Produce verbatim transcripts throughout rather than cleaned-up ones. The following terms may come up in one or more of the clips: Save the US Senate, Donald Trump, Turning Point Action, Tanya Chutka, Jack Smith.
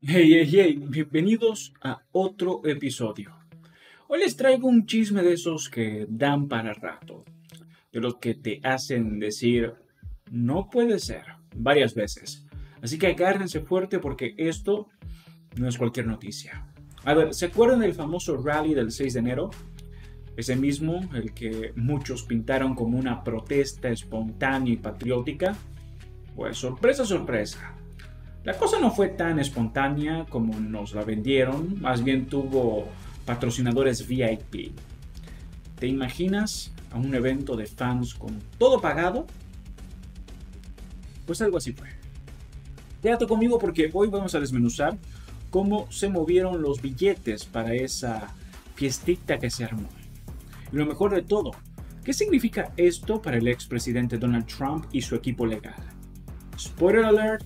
Hey, hey, hey, bienvenidos a otro episodio. Hoy les traigo un chisme de esos que dan para rato, de los que te hacen decir, no puede ser, varias veces. Así que agárrense fuerte porque esto no es cualquier noticia. A ver, ¿se acuerdan del famoso rally del seis de enero? Ese mismo, el que muchos pintaron como una protesta espontánea y patriótica. Pues sorpresa, sorpresa. La cosa no fue tan espontánea como nos la vendieron, más bien tuvo patrocinadores V I P. ¿Te imaginas a un evento de fans con todo pagado? Pues algo así fue. Quédate conmigo porque hoy vamos a desmenuzar cómo se movieron los billetes para esa fiestita que se armó. Y lo mejor de todo, ¿qué significa esto para el expresidente Donald Trump y su equipo legal? Spoiler alert.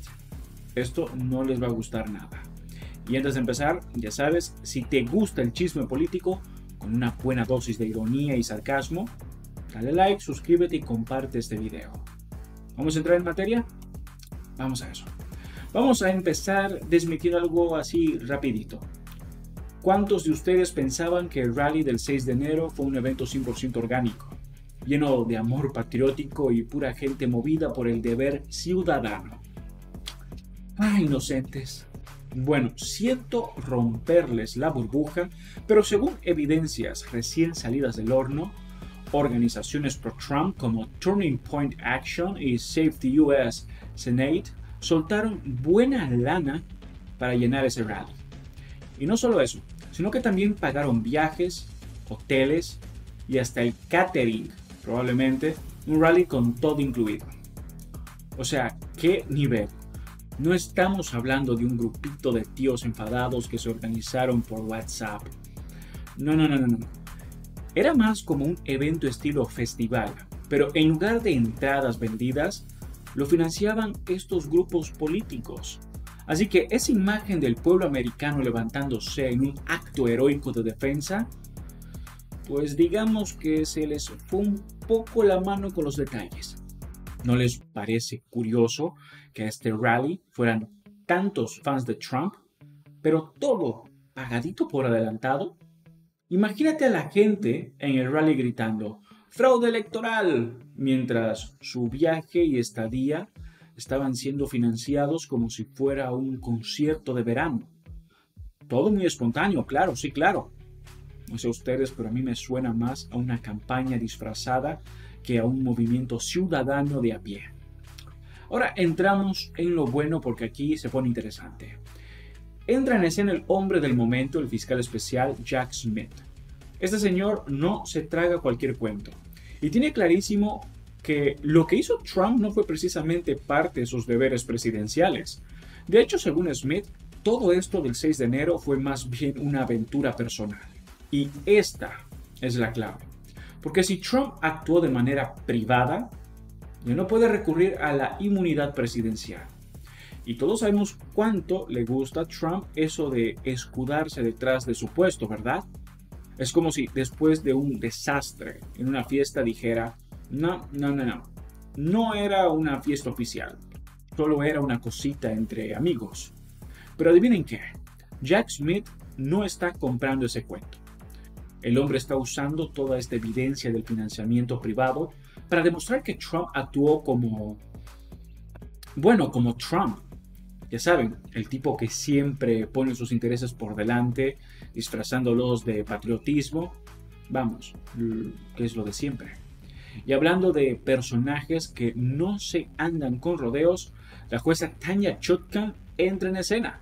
Esto no les va a gustar nada. Y antes de empezar, ya sabes, si te gusta el chisme político, con una buena dosis de ironía y sarcasmo, dale like, suscríbete y comparte este video. ¿Vamos a entrar en materia? Vamos a eso. Vamos a empezar desmitiendo algo así rapidito. ¿Cuántos de ustedes pensaban que el rally del seis de enero fue un evento cien por ciento orgánico, lleno de amor patriótico y pura gente movida por el deber ciudadano? ¡Ah, inocentes! Bueno, siento romperles la burbuja, pero según evidencias recién salidas del horno, organizaciones pro-Trump como Turning Point Action y Save the U S Senate soltaron buena lana para llenar ese rally. Y no solo eso, sino que también pagaron viajes, hoteles y hasta el catering, probablemente un rally con todo incluido. O sea, ¿qué nivel? No estamos hablando de un grupito de tíos enfadados que se organizaron por WhatsApp. No, no, no, no. Era más como un evento estilo festival, pero en lugar de entradas vendidas, lo financiaban estos grupos políticos. Así que esa imagen del pueblo americano levantándose en un acto heroico de defensa, pues digamos que se les fue un poco la mano con los detalles. ¿No les parece curioso que a este rally fueran tantos fans de Trump, pero todo pagadito por adelantado? Imagínate a la gente en el rally gritando ¡fraude electoral!, mientras su viaje y estadía estaban siendo financiados como si fuera un concierto de verano. Todo muy espontáneo, claro, sí, claro. No sé ustedes, pero a mí me suena más a una campaña disfrazada que a un movimiento ciudadano de a pie. Ahora entramos en lo bueno porque aquí se pone interesante. Entra en escena el hombre del momento, el fiscal especial Jack Smith. Este señor no se traga cualquier cuento y tiene clarísimo que lo que hizo Trump no fue precisamente parte de sus deberes presidenciales. De hecho, según Smith, todo esto del seis de enero fue más bien una aventura personal. Y esta es la clave. Porque si Trump actuó de manera privada, ya no puede recurrir a la inmunidad presidencial. Y todos sabemos cuánto le gusta a Trump eso de escudarse detrás de su puesto, ¿verdad? Es como si después de un desastre en una fiesta dijera, no, no, no, no, no era una fiesta oficial, solo era una cosita entre amigos. Pero adivinen qué, Jack Smith no está comprando ese cuento. El hombre está usando toda esta evidencia del financiamiento privado para demostrar que Trump actuó como, bueno, como Trump. Ya saben, el tipo que siempre pone sus intereses por delante, disfrazándolos de patriotismo. Vamos, que es lo de siempre. Y hablando de personajes que no se andan con rodeos, la jueza Tanya Chutka entra en escena.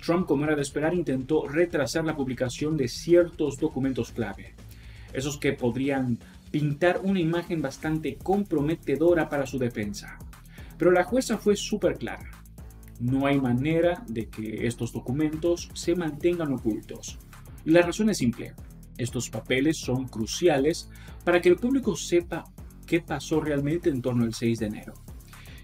Trump, como era de esperar, intentó retrasar la publicación de ciertos documentos clave. Esos que podrían pintar una imagen bastante comprometedora para su defensa. Pero la jueza fue súper clara. No hay manera de que estos documentos se mantengan ocultos. Y la razón es simple. Estos papeles son cruciales para que el público sepa qué pasó realmente en torno al seis de enero.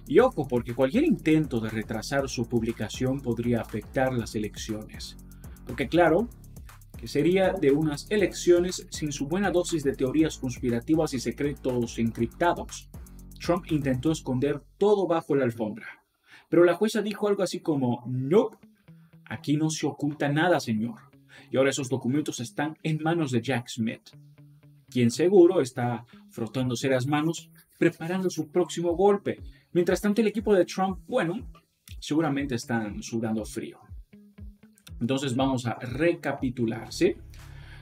Y ojo, porque cualquier intento de retrasar su publicación podría afectar las elecciones. Porque claro, que sería de unas elecciones sin su buena dosis de teorías conspirativas y secretos encriptados. Trump intentó esconder todo bajo la alfombra. Pero la jueza dijo algo así como, nope, Aquí no se oculta nada, señor. Y ahora esos documentos están en manos de Jack Smith, quien seguro está frotándose las manos, preparando su próximo golpe. Mientras tanto, el equipo de Trump, bueno, seguramente están sudando frío. Entonces vamos a recapitular, ¿sí?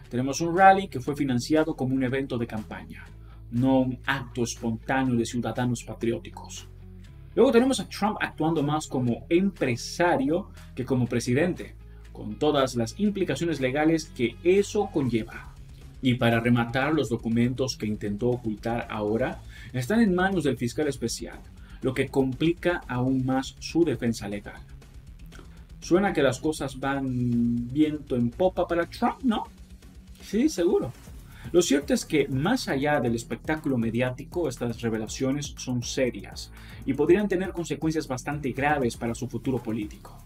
Tenemos un rally que fue financiado como un evento de campaña, no un acto espontáneo de ciudadanos patrióticos. Luego tenemos a Trump actuando más como empresario que como presidente, con todas las implicaciones legales que eso conlleva. Y para rematar, los documentos que intentó ocultar ahora están en manos del fiscal especial, lo que complica aún más su defensa legal. Suena que las cosas van viento en popa para Trump, ¿no? Sí, seguro. Lo cierto es que más allá del espectáculo mediático, estas revelaciones son serias y podrían tener consecuencias bastante graves para su futuro político.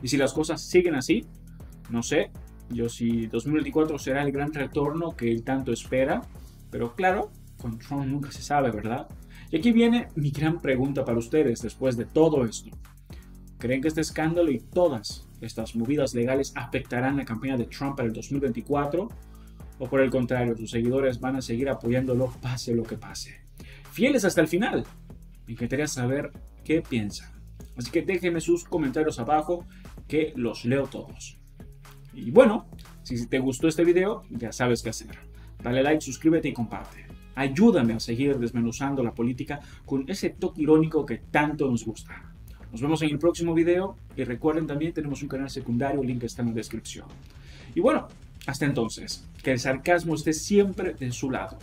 Y si las cosas siguen así, no sé, yo si dos mil veinticuatro será el gran retorno que él tanto espera, pero claro, con Trump nunca se sabe, ¿verdad? Y aquí viene mi gran pregunta para ustedes después de todo esto. ¿Creen que este escándalo y todas estas movidas legales afectarán la campaña de Trump para el dos mil veinticuatro? ¿O por el contrario, sus seguidores van a seguir apoyándolo pase lo que pase? Fieles hasta el final. Me encantaría saber qué piensan. Así que déjenme sus comentarios abajo, que los leo todos. Y bueno, si te gustó este video, ya sabes qué hacer. Dale like, suscríbete y comparte. Ayúdame a seguir desmenuzando la política con ese toque irónico que tanto nos gusta. Nos vemos en el próximo video y recuerden también tenemos un canal secundario, el link está en la descripción. Y bueno, hasta entonces, que el sarcasmo esté siempre de su lado.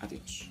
Adiós.